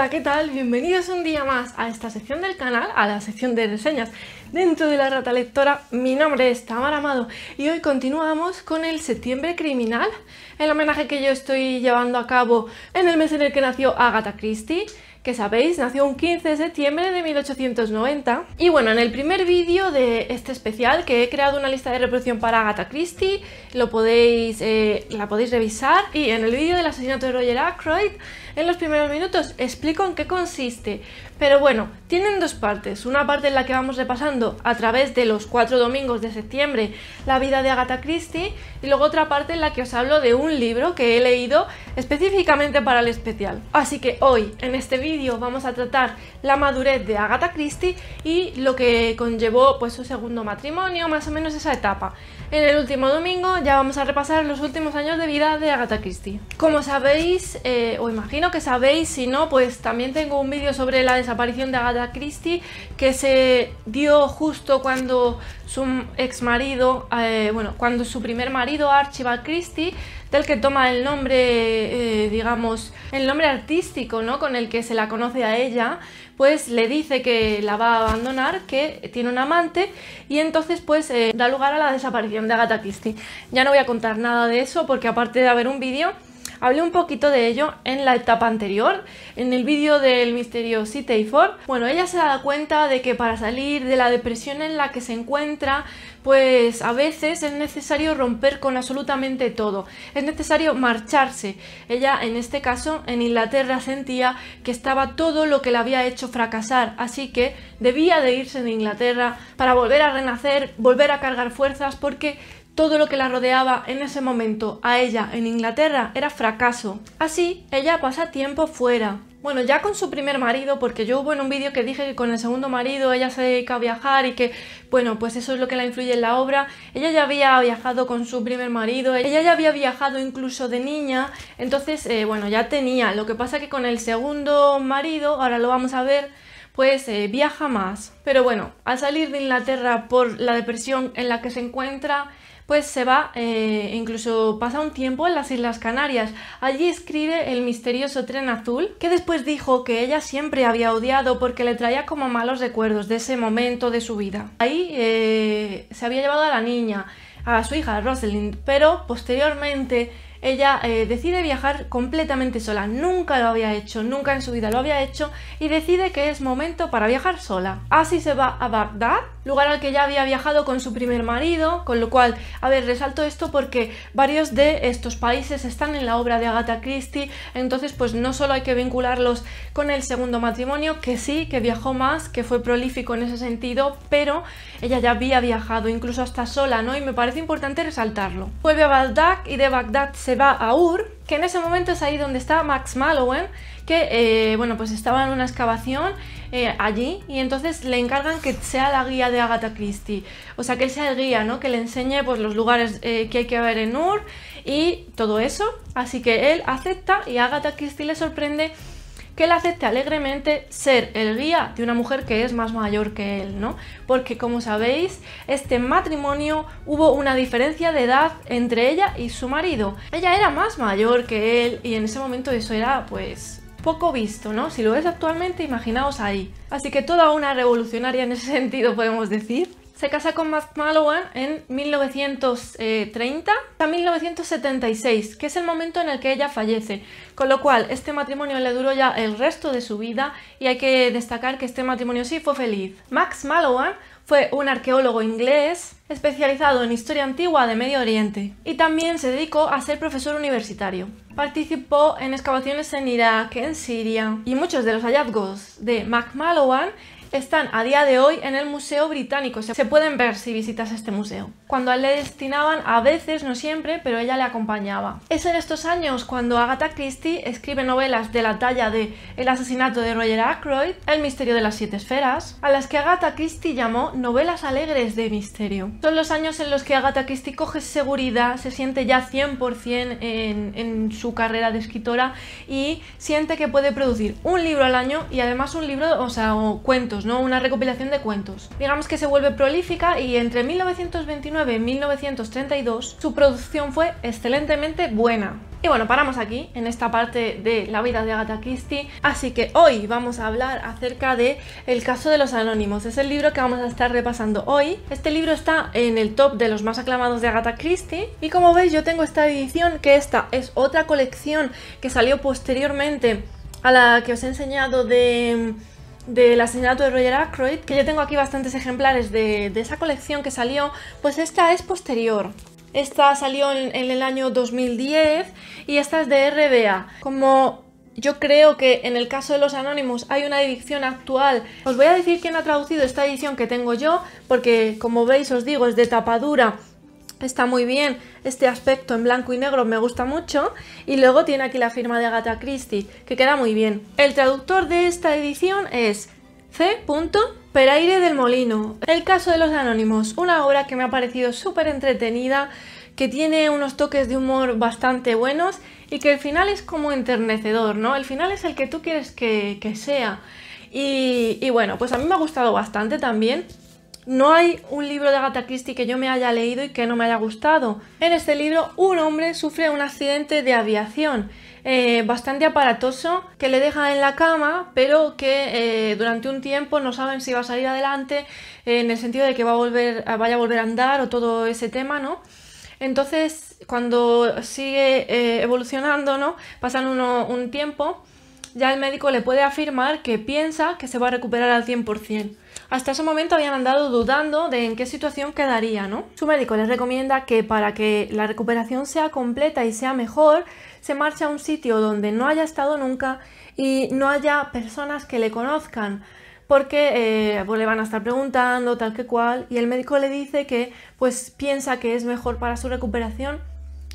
Hola, ¿qué tal? Bienvenidos un día más a esta sección del canal, a la sección de reseñas dentro de La Rata Lectora. Mi nombre es Tamara Amado y hoy continuamos con el septiembre criminal, el homenaje que yo estoy llevando a cabo en el mes en el que nació Agatha Christie, que sabéis, nació un 15 de septiembre de 1890. Y bueno, en el primer vídeo de este especial, que he creado una lista de reproducción para Agatha Christie, la podéis revisar, y en el vídeo del asesinato de Roger Ackroyd, en los primeros minutos explico en qué consiste. Pero bueno, tienen dos partes, una parte en la que vamos repasando a través de los 4 domingos de septiembre la vida de Agatha Christie, y luego otra parte en la que os hablo de un libro que he leído específicamente para el especial. Así que hoy, en este vídeo, vamos a tratar la madurez de Agatha Christie y lo que conllevó pues su segundo matrimonio, más o menos esa etapa. En el último domingo ya vamos a repasar los últimos años de vida de Agatha Christie. Como sabéis, o imagino que sabéis, si no, pues también tengo un vídeo sobre la desaparición de Agatha Christie que se dio justo cuando su ex marido, cuando su primer marido, Archibald Christie, del que toma el nombre, digamos, el nombre artístico, ¿no?, con el que se la conoce a ella, pues le dice que la va a abandonar, que tiene un amante, y entonces pues da lugar a la desaparición de Agatha Christie. Ya no voy a contar nada de eso porque aparte de haber un vídeo, hablé un poquito de ello en la etapa anterior, en el vídeo del misterio 7 y 4. Bueno, ella se da cuenta de que para salir de la depresión en la que se encuentra, pues a veces es necesario romper con absolutamente todo, es necesario marcharse. Ella, en este caso, en Inglaterra, sentía que estaba todo lo que la había hecho fracasar, así que debía de irse de Inglaterra para volver a renacer, volver a cargar fuerzas, porque todo lo que la rodeaba en ese momento a ella en Inglaterra era fracaso. Así, ella pasa tiempo fuera. Bueno, ya con su primer marido, porque yo hubo en un vídeo que dije que con el segundo marido ella se dedica a viajar y que, bueno, pues eso es lo que la influye en la obra. Ella ya había viajado con su primer marido, ella ya había viajado incluso de niña, entonces, bueno, ya tenía. Lo que pasa que con el segundo marido, ahora lo vamos a ver, pues viaja más. Pero bueno, al salir de Inglaterra por la depresión en la que se encuentra, pues se va, incluso pasa un tiempo en las Islas Canarias. Allí escribe El misterioso tren azul, que después dijo que ella siempre había odiado porque le traía como malos recuerdos de ese momento de su vida. Ahí se había llevado a la niña, a su hija Rosalind, pero posteriormente ella decide viajar completamente sola. Nunca lo había hecho, nunca en su vida lo había hecho, y decide que es momento para viajar sola. Así se va a Bagdad, lugar al que ya había viajado con su primer marido, con lo cual, a ver, resalto esto porque varios de estos países están en la obra de Agatha Christie, entonces pues no solo hay que vincularlos con el segundo matrimonio, que sí, que viajó más, que fue prolífico en ese sentido, pero ella ya había viajado, incluso hasta sola, ¿no? Y me parece importante resaltarlo. Vuelve a Bagdad y de Bagdad se va a Ur, que en ese momento es ahí donde está Max Mallowen, que bueno, pues estaba en una excavación allí, y entonces le encargan que sea la guía de Agatha Christie, o sea, que él sea el guía, ¿no?, que le enseñe pues los lugares que hay que ver en Ur y todo eso. Así que él acepta, y a Agatha Christie le sorprende que él acepte alegremente ser el guía de una mujer que es más mayor que él, ¿no? Porque, como sabéis, este matrimonio hubo una diferencia de edad entre ella y su marido. Ella era más mayor que él, y en ese momento eso era, pues, poco visto, ¿no? Si lo es actualmente, imaginaos ahí. Así que toda una revolucionaria en ese sentido, podemos decir. Se casa con Max Mallowen en 1930 a 1976, que es el momento en el que ella fallece, con lo cual este matrimonio le duró ya el resto de su vida, y hay que destacar que este matrimonio sí fue feliz. Max Mallowen fue un arqueólogo inglés especializado en historia antigua de Medio Oriente, y también se dedicó a ser profesor universitario. Participó en excavaciones en Irak, en Siria, y muchos de los hallazgos de Max Mallowen están a día de hoy en el Museo Británico, se pueden ver si visitas este museo. Cuando a él le destinaban, a veces, no siempre, pero ella le acompañaba. Es en estos años cuando Agatha Christie escribe novelas de la talla de El asesinato de Roger Ackroyd, El misterio de las 7 esferas, a las que Agatha Christie llamó novelas alegres de misterio. Son los años en los que Agatha Christie coge seguridad, se siente ya 100% en su carrera de escritora, y siente que puede producir un libro al año, y además un libro, o sea, o cuentos, ¿no?, una recopilación de cuentos. Digamos que se vuelve prolífica, y entre 1929 y 1932 su producción fue excelentemente buena. Y bueno, paramos aquí en esta parte de la vida de Agatha Christie, así que hoy vamos a hablar acerca de El caso de los anónimos. Es el libro que vamos a estar repasando hoy. Este libro está en el top de los más aclamados de Agatha Christie y como veis yo tengo esta edición, que esta es otra colección que salió posteriormente a la que os he enseñado del asesinato de Roger Ackroyd, que yo tengo aquí bastantes ejemplares de esa colección que salió, pues esta es posterior. Esta salió en el año 2010 y esta es de RBA. Como yo creo que en el caso de los anónimos hay una edición actual, os voy a decir quién ha traducido esta edición que tengo yo, porque como veis os digo, es de tapadura. Está muy bien, este aspecto en blanco y negro me gusta mucho, y luego tiene aquí la firma de Agatha Christie, que queda muy bien. El traductor de esta edición es C. Peraire del Molino. El caso de los anónimos, una obra que me ha parecido súper entretenida, que tiene unos toques de humor bastante buenos y que el final es como enternecedor, ¿no? El final es el que tú quieres que sea. Y bueno, pues a mí me ha gustado bastante también. No hay un libro de Agatha Christie que yo me haya leído y que no me haya gustado. En este libro un hombre sufre un accidente de aviación bastante aparatoso que le deja en la cama, pero que durante un tiempo no saben si va a salir adelante, en el sentido de que vaya a volver a andar o todo ese tema, ¿no? Entonces cuando sigue evolucionando, ¿no? Pasan un tiempo, ya el médico le puede afirmar que piensa que se va a recuperar al 100%. Hasta ese momento habían andado dudando de en qué situación quedaría, ¿no? Su médico les recomienda que para que la recuperación sea completa y sea mejor, se marche a un sitio donde no haya estado nunca y no haya personas que le conozcan, porque pues le van a estar preguntando tal que cual, y el médico le dice que pues piensa que es mejor para su recuperación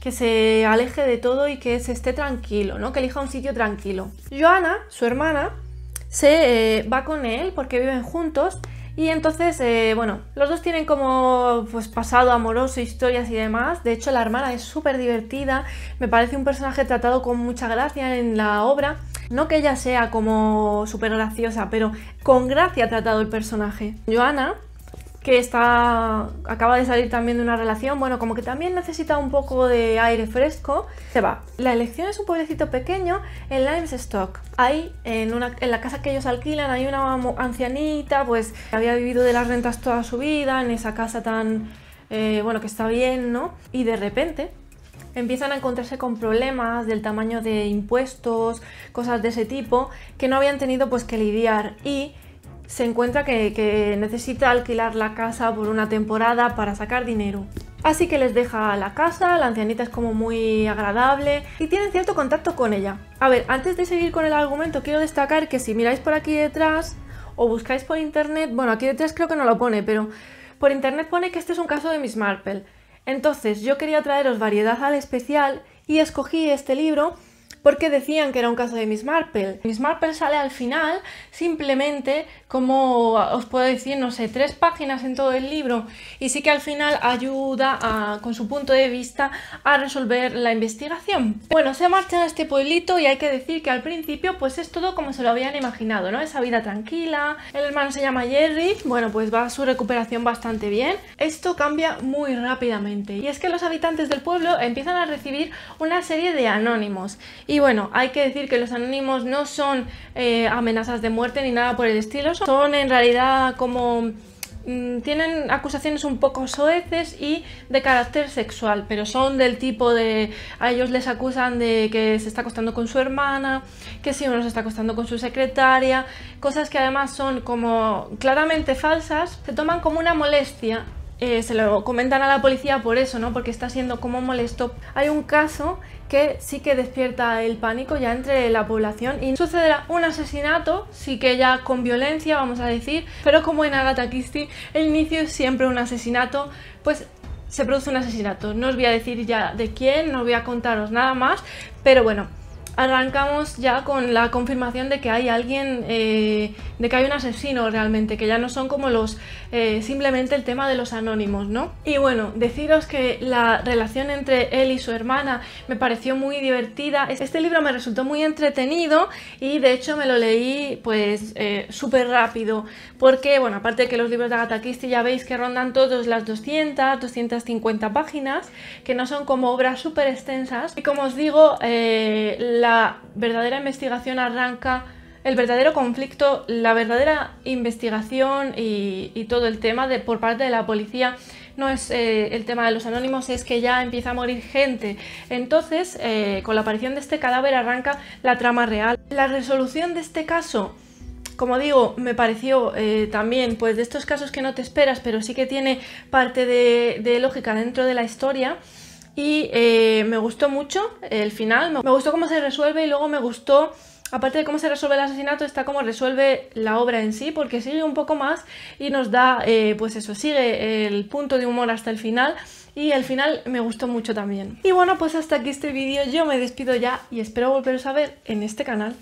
que se aleje de todo y que se esté tranquilo, ¿no? Que elija un sitio tranquilo. Joana, su hermana, se va con él porque viven juntos y entonces, bueno, los dos tienen como pues pasado amoroso, historias y demás. De hecho, la hermana es súper divertida, me parece un personaje tratado con mucha gracia en la obra. No que ella sea como súper graciosa, pero con gracia ha tratado el personaje. Joana, que acaba de salir también de una relación, bueno, como que también necesita un poco de aire fresco, se va. La elección es un pueblecito pequeño en Limestock. Ahí, en la casa que ellos alquilan, hay una ancianita, pues, que había vivido de las rentas toda su vida, en esa casa tan, bueno, que está bien, ¿no? Y de repente empiezan a encontrarse con problemas del tamaño de impuestos, cosas de ese tipo, que no habían tenido, pues, que lidiar, y se encuentra que necesita alquilar la casa por una temporada para sacar dinero. Así que les deja la casa, la ancianita es como muy agradable y tienen cierto contacto con ella. A ver, antes de seguir con el argumento quiero destacar que si miráis por aquí detrás o buscáis por internet, bueno, aquí detrás creo que no lo pone, pero por internet pone que este es un caso de Miss Marple. Entonces yo quería traeros variedad al especial y escogí este libro porque decían que era un caso de Miss Marple. Miss Marple sale al final simplemente, como os puedo decir, no sé, 3 páginas en todo el libro, y sí que al final ayuda con su punto de vista a resolver la investigación. Bueno, se marchan a este pueblito y hay que decir que al principio pues es todo como se lo habían imaginado, ¿no? Esa vida tranquila, el hermano se llama Jerry, bueno, pues va su recuperación bastante bien. Esto cambia muy rápidamente y es que los habitantes del pueblo empiezan a recibir una serie de anónimos. Y bueno, hay que decir que los anónimos no son amenazas de muerte ni nada por el estilo, son en realidad como tienen acusaciones un poco soeces y de carácter sexual, pero son del tipo de, a ellos les acusan de que se está acostando con su hermana, que si uno se está acostando con su secretaria, cosas que además son como claramente falsas, se toman como una molestia. Se lo comentan a la policía por eso, ¿no? Porque está siendo como molesto. Hay un caso que sí que despierta el pánico ya entre la población y sucederá un asesinato, sí que ya con violencia, vamos a decir, pero como en Agatha Christie el inicio es siempre un asesinato, pues se produce un asesinato. No os voy a decir ya de quién, no os voy a contaros nada más, pero bueno, arrancamos ya con la confirmación de que hay alguien, de que hay un asesino realmente, que ya no son como los simplemente el tema de los anónimos, ¿no? Y bueno, deciros que la relación entre él y su hermana me pareció muy divertida. Este libro me resultó muy entretenido y de hecho me lo leí pues súper rápido, porque bueno, aparte de que los libros de Agatha Christie ya veis que rondan todos las 200, 250 páginas, que no son como obras súper extensas, y como os digo, la verdadera investigación arranca, el verdadero conflicto, la verdadera investigación y todo el tema de, por parte de la policía, no es el tema de los anónimos, es que ya empieza a morir gente. Entonces, con la aparición de este cadáver arranca la trama real. La resolución de este caso, como digo, me pareció también pues de estos casos que no te esperas, pero sí que tiene parte de lógica dentro de la historia. Y me gustó mucho el final, me gustó cómo se resuelve, y luego me gustó, aparte de cómo se resuelve el asesinato, está cómo resuelve la obra en sí, porque sigue un poco más y nos da, pues eso, sigue el punto de humor hasta el final, y el final me gustó mucho también. Y bueno, pues hasta aquí este vídeo, yo me despido ya y espero volveros a ver en este canal.